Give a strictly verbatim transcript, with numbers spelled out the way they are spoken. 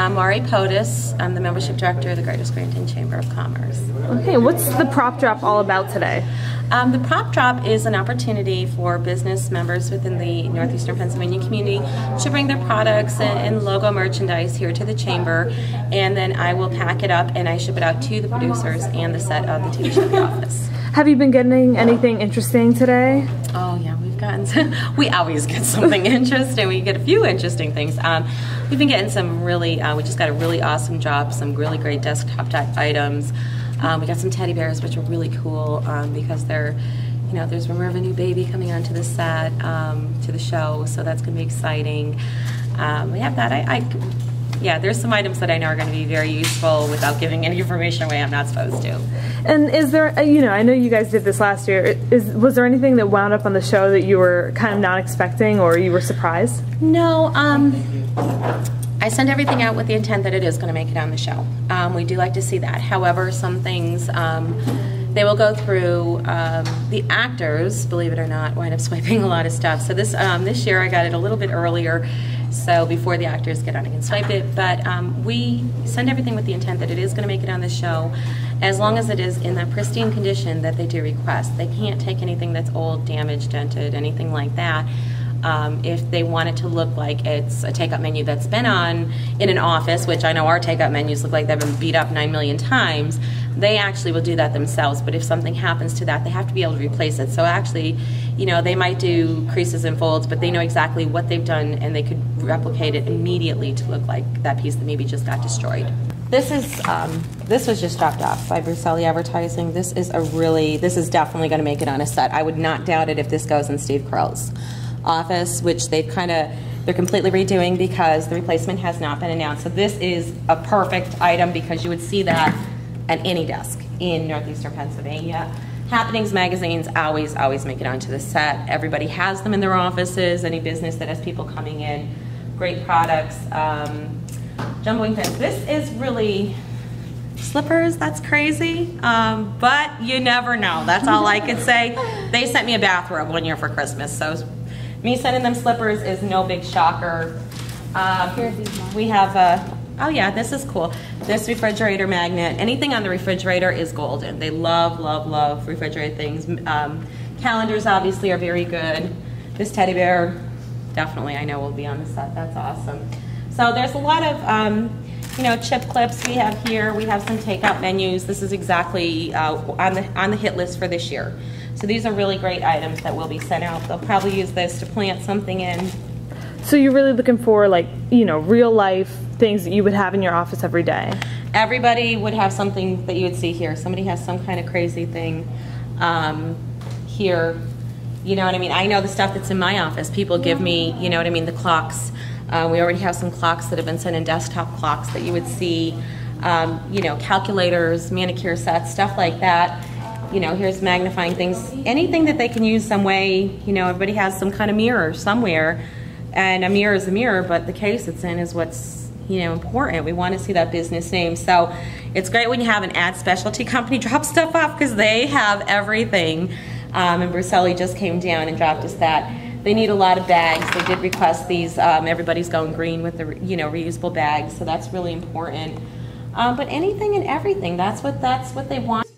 I'm Mari Potish. I'm the Membership Director of the Greater Scranton Chamber of Commerce. Okay, what's the Prop Drop all about today? Um, the Prop Drop is an opportunity for business members within the Northeastern Pennsylvania community to bring their products and, and logo merchandise here to the Chamber, and then I will pack it up and I ship it out to the producers and the set of the T V show The Office. Have you been getting anything interesting today? Oh yeah, we've gotten some, we always get something interesting. We get a few interesting things. Um, we've been getting some really, uh, we just got a really awesome job, some really great desktop type items. Um, we got some teddy bears, which are really cool um, because they're, you know, there's rumor of a new baby coming onto the set, um, to the show, so that's going to be exciting. Um, we have that. I, I, Yeah, there's some items that I know are going to be very useful without giving any information away I'm not supposed to. And is there, you know, I know you guys did this last year. Is, was there anything that wound up on the show that you were kind of not expecting or you were surprised? No, um, I send everything out with the intent that it is going to make it on the show. Um, we do like to see that. However, some things, um, they will go through, um, the actors, believe it or not, wind up swiping a lot of stuff. So this, um, this year I got it a little bit earlier. So before the actors get on, I can swipe it. But um, we send everything with the intent that it is going to make it on the show, as long as it is in that pristine condition that they do request. They can't take anything that's old, damaged, dented, anything like that. Um, if they want it to look like it's a takeout menu that's been on in an office, which I know our takeout menus look like they've been beat up nine million times, they actually will do that themselves. But if something happens to that, they have to be able to replace it. So actually, you know, they might do creases and folds, but they know exactly what they've done and they could replicate it immediately to look like that piece that maybe just got destroyed. This is um, this was just dropped off by Brucelli Advertising. This is a really, this is definitely going to make it on a set. I would not doubt it if this goes in Steve Carell's office, which they've kind of, they're completely redoing because the replacement has not been announced. So this is a perfect item because you would see that at any desk in Northeastern Pennsylvania. Happenings magazines always, always make it onto the set. Everybody has them in their offices, any business that has people coming in. Great products. Um, Jumbling things. This is really, slippers, that's crazy, um, but you never know. That's all I could say. They sent me a bathrobe one year for Christmas, so me sending them slippers is no big shocker. Um, we have a, oh yeah, this is cool. This refrigerator magnet, anything on the refrigerator is golden. They love, love, love refrigerated things. Um, calendars obviously are very good. This teddy bear, definitely I know will be on the set, that's awesome. So there's a lot of, um, you know, chip clips we have here. We have some takeout menus. This is exactly uh, on the on the hit list for this year. So these are really great items that will be sent out. They'll probably use this to plant something in. So you're really looking for, like, you know, real life things that you would have in your office every day. Everybody would have something that you would see here. Somebody has some kind of crazy thing um, here. You know what I mean? I know the stuff that's in my office. People give me, you know what I mean, the clocks. Uh, we already have some clocks that have been sent in, desktop clocks that you would see, um, you know, calculators, manicure sets, stuff like that. You know, here's magnifying things, anything that they can use some way. You know, everybody has some kind of mirror somewhere, and a mirror is a mirror, but the case it's in is what's, you know, important. We want to see that business name. So it's great when you have an ad specialty company drop stuff off because they have everything. Um, and Brucelli just came down and dropped us that. They need a lot of bags. They did request these. Um, everybody's going green with the, you know, reusable bags, so that's really important. Um, but anything and everything, that's what that's what they want.